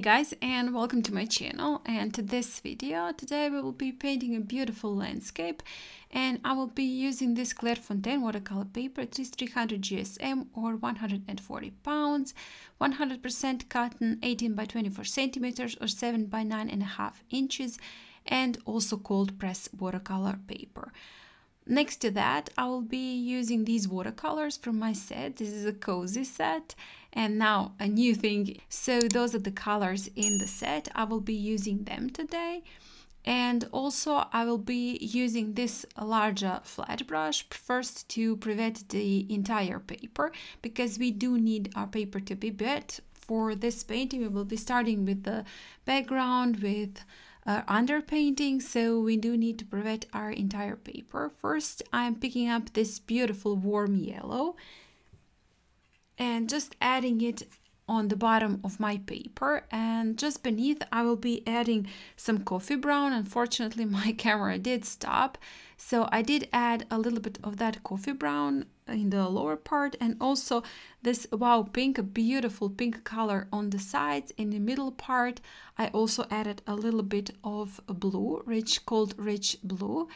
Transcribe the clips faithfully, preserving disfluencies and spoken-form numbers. Hey guys, and welcome to my channel. And to this video today we will be painting a beautiful landscape, and I will be using this Clairefontaine watercolor paper. It is three hundred G S M or one hundred forty pounds, one hundred percent cotton, eighteen by twenty-four centimeters or seven by nine and a half inches, and also cold press watercolor paper. Next to that, I will be using these watercolors from my set. This is a Cozy set, and now a new thing. So those are the colors in the set. I will be using them today. And also I will be using this larger flat brush first to pre-wet the entire paper, because we do need our paper to be wet. For this painting, we will be starting with the background, with Uh, underpainting, so we do need to pre-wet our entire paper. First, I'm picking up this beautiful warm yellow and just adding it on the bottom of my paper, and just beneath I will be adding some coffee brown. Unfortunately, my camera did stop, so I did add a little bit of that coffee brown in the lower part, and also this wow pink, a beautiful pink color on the sides. In the middle part I also added a little bit of blue, rich, cold rich blue.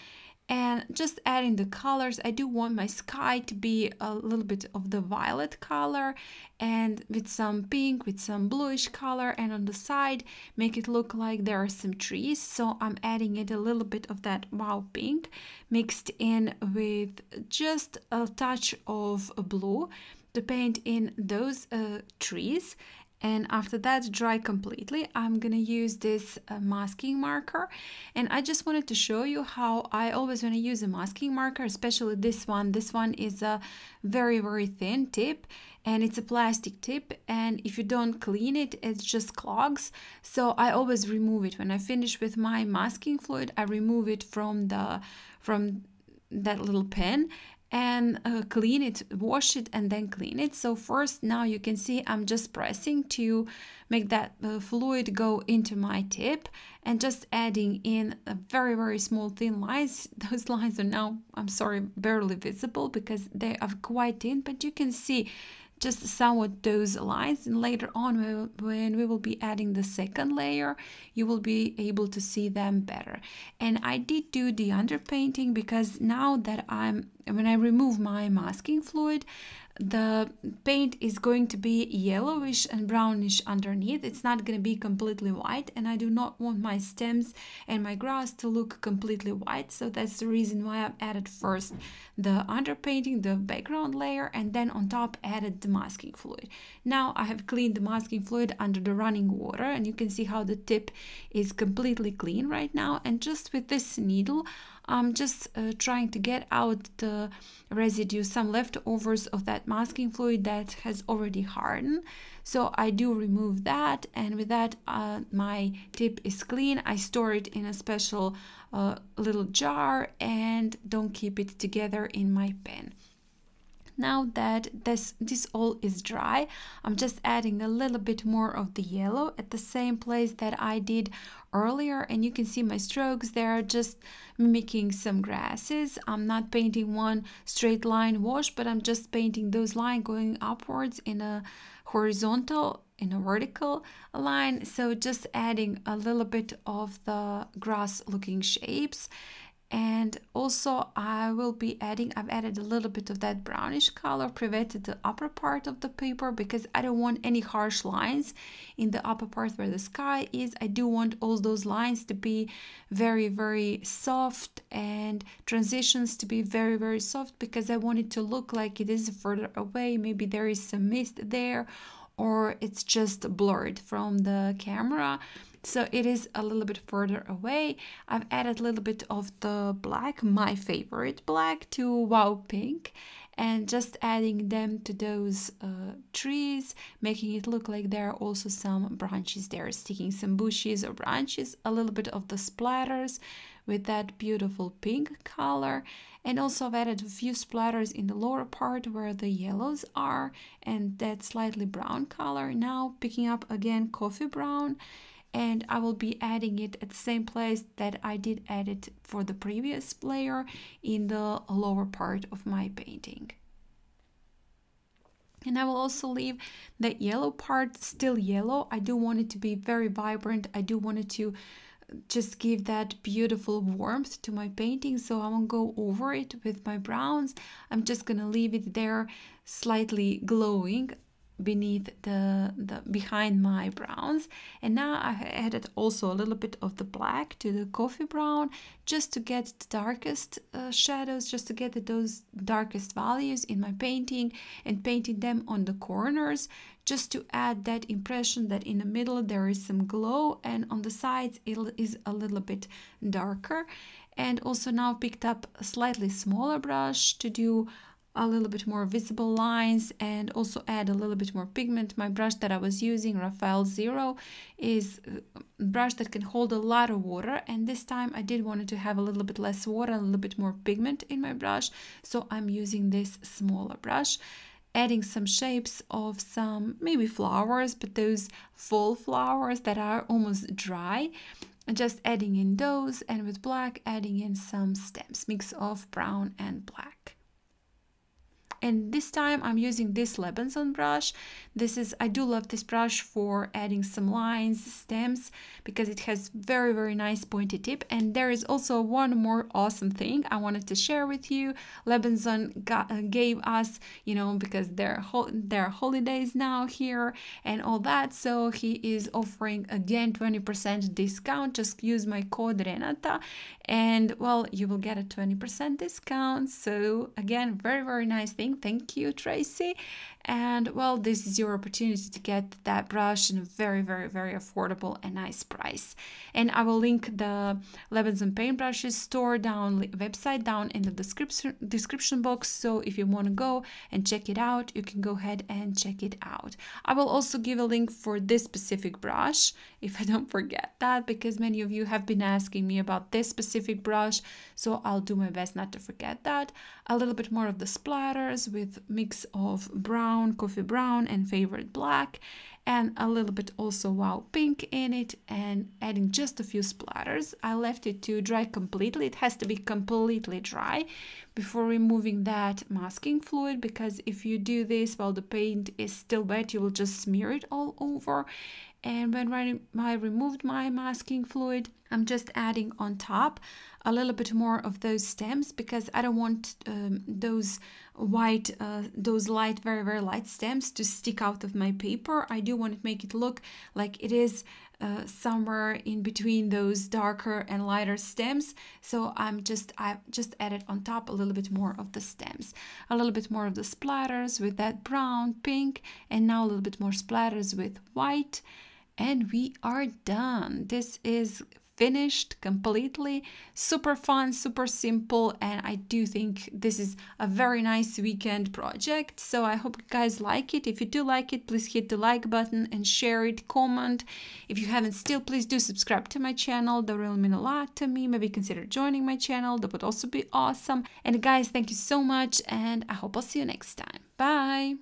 And just adding the colors, I do want my sky to be a little bit of the violet color, and with some pink, with some bluish color, and on the side make it look like there are some trees. So I'm adding it a little bit of that wow pink mixed in with just a touch of blue to paint in those uh, trees. And after that, dry completely. I'm gonna use this uh, masking marker, and I just wanted to show you how I always want to use a masking marker, especially this one. This one is a very very thin tip, and it's a plastic tip, and if you don't clean it, it just clogs. So I always remove it when I finish with my masking fluid. I remove it from the from that little pen and uh, clean it, wash it, and then clean it. So first, now you can see I'm just pressing to make that uh, fluid go into my tip, and just adding in a very very small thin lines. Those lines are now, I'm sorry, barely visible because they are quite thin, but you can see just somewhat those lines. And later on, when we will be adding the second layer, you will be able to see them better. And I did do the underpainting, because now that I'm, when I remove my masking fluid, the paint is going to be yellowish and brownish underneath. It's not going to be completely white, and I do not want my stems and my grass to look completely white. So that's the reason why I've added first the underpainting, the background layer, and then on top added the masking fluid. Now I have cleaned the masking fluid under the running water, and you can see how the tip is completely clean right now. And just with this needle, I'm just uh, trying to get out the residue, some leftovers of that masking fluid that has already hardened. So I do remove that, and with that uh, my tip is clean. I store it in a special uh, little jar and don't keep it together in my pen. Now that this this all is dry, I'm just adding a little bit more of the yellow at the same place that I did earlier, and you can see my strokes, they're just mimicking some grasses. I'm not painting one straight line wash, but I'm just painting those lines going upwards in a horizontal, in a vertical line. So just adding a little bit of the grass looking shapes. And also I will be adding, I've added a little bit of that brownish color, pre-wetted the upper part of the paper, because I don't want any harsh lines in the upper part where the sky is. I do want all those lines to be very, very soft, and transitions to be very, very soft, because I want it to look like it is further away. Maybe there is some mist there, or it's just blurred from the camera. So it is a little bit further away. I've added a little bit of the black, my favorite black, to wow pink, and just adding them to those uh, trees, making it look like there are also some branches there, sticking some bushes or branches, a little bit of the splatters with that beautiful pink color. And also I've added a few splatters in the lower part where the yellows are and that slightly brown color. Now picking up again coffee brown, and I will be adding it at the same place that I did add it for the previous layer, in the lower part of my painting. And I will also leave the yellow part still yellow. I do want it to be very vibrant. I do want it to just give that beautiful warmth to my painting. So I won't go over it with my browns. I'm just gonna leave it there, slightly glowing beneath the, the behind my browns. And now I added also a little bit of the black to the coffee brown, just to get the darkest uh, shadows, just to get those darkest values in my painting, and painting them on the corners just to add that impression that in the middle there is some glow, and on the sides it is a little bit darker. And also now picked up a slightly smaller brush to do a little bit more visible lines and also add a little bit more pigment. My brush that I was using, Raphael Zero, is a brush that can hold a lot of water, and this time I did want it to have a little bit less water, a little bit more pigment in my brush, so I'm using this smaller brush, adding some shapes of some maybe flowers, but those fall flowers that are almost dry. Just adding in those, and with black adding in some stems, mix of brown and black. And this time I'm using this Lebenzon brush. This is, I do love this brush for adding some lines, stems, because it has very, very nice pointy tip. And there is also one more awesome thing I wanted to share with you. Lebenzon got, uh, gave us, you know, because there are, ho there are holidays now here and all that. So he is offering again twenty percent discount. Just use my code Renata and, well, you will get a twenty percent discount. So again, very, very nice thing. Thank you, Tracy. And well, this is your opportunity to get that brush in a very, very, very affordable and nice price. And I will link the Lebenzon paintbrushes store down website down in the description description box. So if you want to go and check it out, you can go ahead and check it out. I will also give a link for this specific brush, if I don't forget that, because many of you have been asking me about this specific brush. So I'll do my best not to forget that. A little bit more of the splatters with mix of brown, coffee brown and favorite black, and a little bit also wow pink in it, and adding just a few splatters. I left it to dry completely. It has to be completely dry before removing that masking fluid, because if you do this while the paint is still wet, you will just smear it all over. And when I removed my masking fluid, I'm just adding on top a little bit more of those stems, because I don't want um, those white, uh, those light, very, very light stems to stick out of my paper. I do want to make it look like it is uh, somewhere in between those darker and lighter stems. So I'm just, I've just added on top a little bit more of the stems, a little bit more of the splatters with that brown, pink, and now a little bit more splatters with white. And we are done. This is finished completely. Super fun, super simple, and I do think this is a very nice weekend project. So I hope you guys like it. If you do like it, please hit the like button and share it, comment. If you haven't still, please do subscribe to my channel. That will mean a lot to me. Maybe consider joining my channel. That would also be awesome. And guys, thank you so much, and I hope I'll see you next time. Bye!